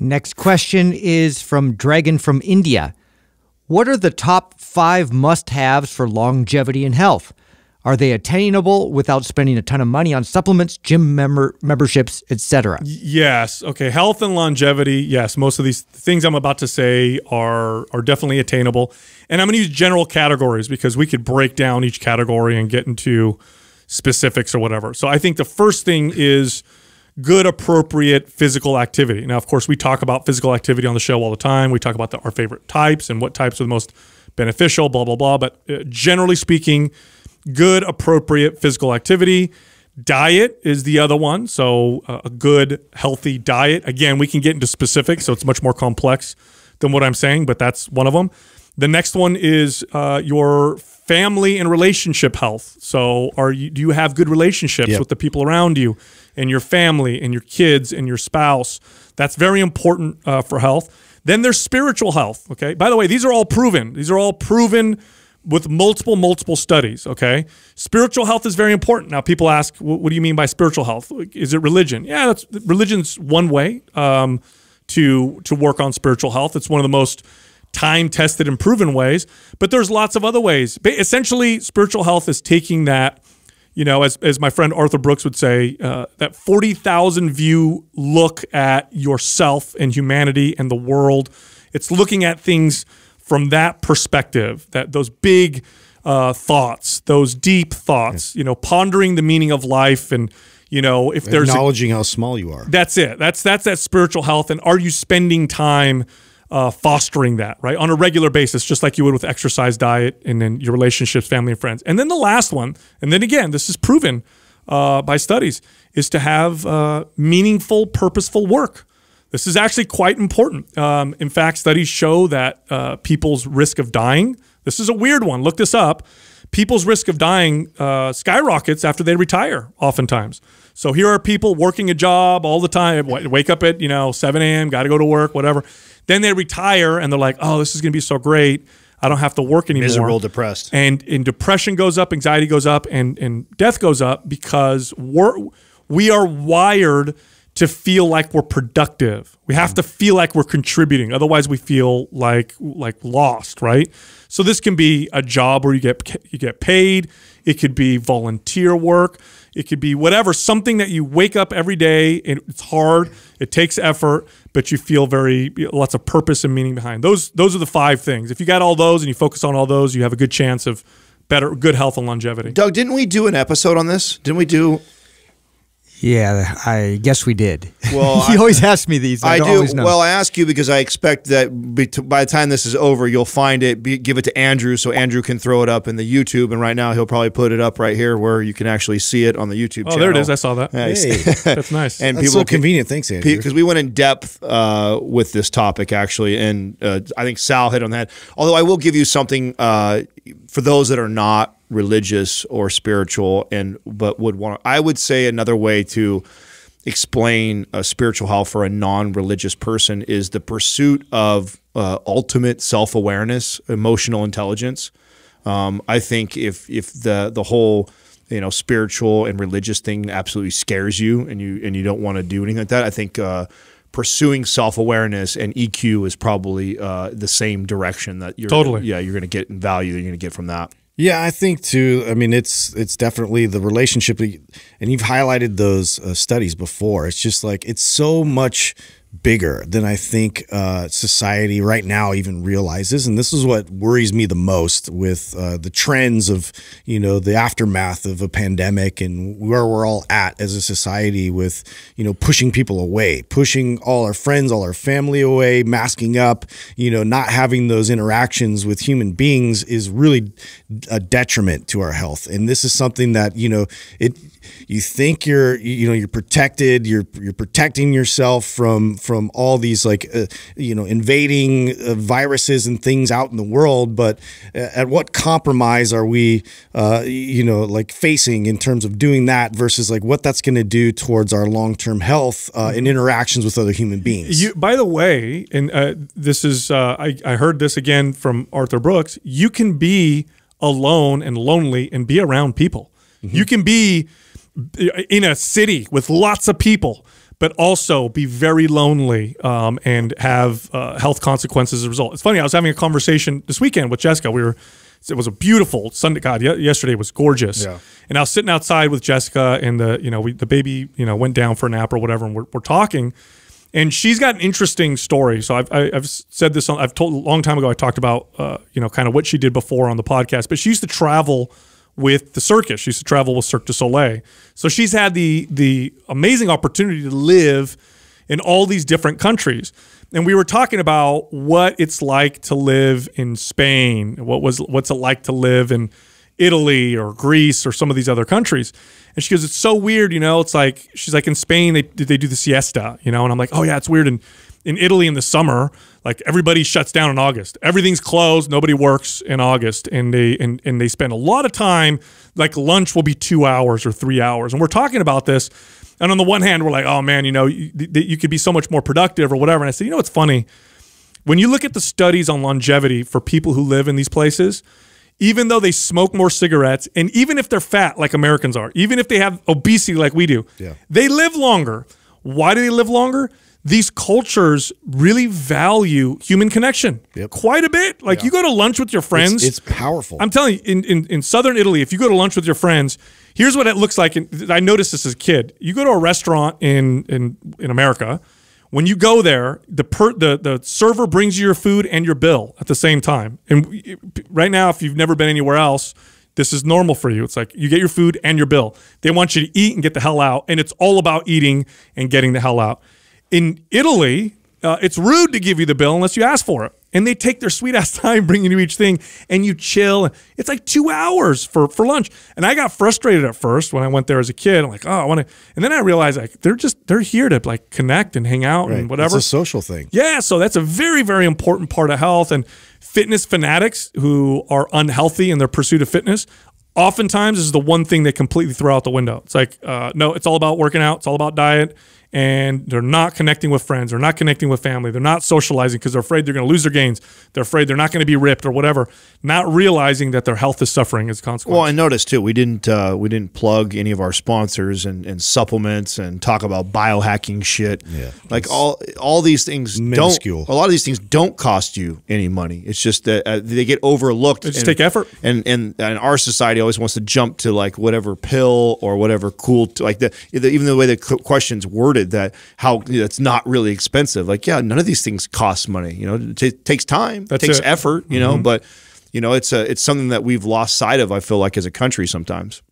Next question is from Dragon from India. What are the top 5 must-haves for longevity and health? Are they attainable without spending a ton of money on supplements, gym memberships, etc.? Yes. Okay. Health and longevity. Yes. Most of these things I'm about to say are definitely attainable. And I'm going to use general categories because we could break down each category and get into specifics or whatever. So I think the first thing is good, appropriate physical activity. Now, of course, we talk about physical activity on the show all the time. We talk about our favorite types and what types are the most beneficial, blah, blah, blah. But generally speaking, good, appropriate physical activity. Diet is the other one. So a good, healthy diet. Again, we can get into specifics, so it's much more complex than what I'm saying, but that's one of them. The next one is your family and relationship health. So do you have good relationships with the people around you and your family and your kids and your spouse? That's very important for health. Then there's spiritual health, okay? By the way, these are all proven. These are all proven with multiple studies, okay? Spiritual health is very important. Now, people ask, what do you mean by spiritual health? Is it religion? Yeah, religion's one way to work on spiritual health. It's one of the most time-tested and proven ways, but there's lots of other ways. Essentially, spiritual health is taking that, you know, as my friend Arthur Brooks would say, that 40,000-view look at yourself and humanity and the world. It's looking at things from that perspective, that those big thoughts, those deep thoughts, you know, pondering the meaning of life, and you know, if there's acknowledging how small you are. That's it. That's that spiritual health. And are you spending time fostering that, right, on a regular basis, just like you would with exercise, diet, and then your relationships, family, and friends. And then the last one, and then again, this is proven by studies, is to have meaningful, purposeful work. This is actually quite important. In fact, studies show that people's risk of dying, this is a weird one, look this up, people's risk of dying skyrockets after they retire oftentimes. So here are people working a job all the time, wake up at 7 a.m., got to go to work, whatever. Then they retire and they're like, oh, this is going to be so great. I don't have to work anymore. Miserable, depressed. And depression goes up, anxiety goes up, and death goes up because we are wired to feel like we're productive. We have to feel like we're contributing. Otherwise, we feel like lost, right? So this can be a job where you get paid. It could be volunteer work. It could be whatever, something that you wake up every day and it's hard, it takes effort, but you feel lots of purpose and meaning behind. Those are the 5 things. If you got all those and you focus on all those, you have a good chance of good health and longevity. Doug, didn't we do an episode on this? Didn't we do... Yeah, I guess we did. Well, you always ask me these. I do. Know. Well, I ask you because I expect that by the time this is over, you'll find it, give it to Andrew so Andrew can throw it up in the YouTube. And right now, he'll probably put it up right here where you can actually see it on the YouTube channel. Oh, there it is. I saw that. Nice. Hey. That's nice. And that's so convenient. Thanks, Andrew. Because we went in depth with this topic, actually, and I think Sal hit on that. Although I will give you something for those that are not religious or spiritual, but would want. I would say another way to explain a spiritual health for a non-religious person is the pursuit of ultimate self-awareness, emotional intelligence. I think if the whole spiritual and religious thing absolutely scares you and you don't want to do anything like that, I think pursuing self-awareness and EQ is probably the same direction that you're totally. Yeah, you're going to get value that you're going to get from that. Yeah, I think too. I mean, it's definitely the relationship, and you've highlighted those studies before. It's just like it's so much bigger than I think society right now even realizes, and this is what worries me the most with the trends of the aftermath of a pandemic and where we're all at as a society with pushing people away, pushing all our friends, all our family away, masking up, not having those interactions with human beings is really a detriment to our health. And this is something that, you think you're, you're protected, you're protecting yourself from all these invading viruses and things out in the world. But at what compromise are we, facing in terms of doing that versus what that's going to do towards our long-term health and interactions with other human beings? By the way, and this is, I heard this again from Arthur Brooks, you can be alone and lonely and be around people. You can be in a city with lots of people, but also be very lonely and have health consequences as a result. It's funny, I was having a conversation this weekend with Jessica. It was a beautiful Sunday. God, yesterday was gorgeous. Yeah. And I was sitting outside with Jessica, and the baby went down for a nap or whatever, and we're talking. And she's got an interesting story. So I've said this. I've told a long time ago. I talked about kind of what she did before on the podcast. But she used to travel with the circus. She used to travel with Cirque du Soleil. So she's had the amazing opportunity to live in all these different countries. And we were talking about what it's like to live in Spain. What's it like to live in Italy or Greece or some of these other countries. And she goes, it's so weird, it's like, she's like, in Spain, they do the siesta, and I'm like, oh yeah, it's weird. And in Italy in the summer, like everybody shuts down in August. Everything's closed. Nobody works in August. And they spend a lot of time, like lunch will be 2 hours or 3 hours. And we're talking about this. And on the one hand, we're like, oh man, you could be so much more productive or whatever. And I said, what's funny? When you look at the studies on longevity for people who live in these places, even though they smoke more cigarettes, and even if they're fat like Americans are, even if they have obesity like we do, they live longer. Why do they live longer? These cultures really value human connection quite a bit. Like you go to lunch with your friends. It's powerful. I'm telling you, in Southern Italy, if you go to lunch with your friends, here's what it looks like. And I noticed this as a kid. You go to a restaurant in America. When you go there, the server brings you your food and your bill at the same time. And right now, if you've never been anywhere else, this is normal for you. It's like you get your food and your bill. They want you to eat and get the hell out. And it's all about eating and getting the hell out. In Italy, it's rude to give you the bill unless you ask for it. And they take their sweet-ass time bringing you each thing, and you chill. It's like 2 hours for lunch. And I got frustrated at first when I went there as a kid. I'm like, oh, I want to. And then I realized like they're here to like connect and hang out and whatever. It's a social thing. Yeah, so that's a very, very important part of health. And fitness fanatics who are unhealthy in their pursuit of fitness oftentimes is the one thing they completely throw out the window. It's like, no, it's all about working out. It's all about diet. And they're not connecting with friends. They're not connecting with family. They're not socializing because they're afraid they're going to lose their gains. They're afraid they're not going to be ripped or whatever, not realizing that their health is suffering as a consequence. Well, I noticed too, we didn't plug any of our sponsors and supplements and talk about biohacking shit. Yeah, like all these things minuscule. A lot of these things don't cost you any money. It's just that they get overlooked. They just take effort. And our society always wants to jump to like whatever pill or whatever cool, like even the way the question's worded. That how that's not really expensive. Like, yeah, none of these things cost money. It takes time, it takes effort, but it's something that we've lost sight of, I feel like, as a country sometimes.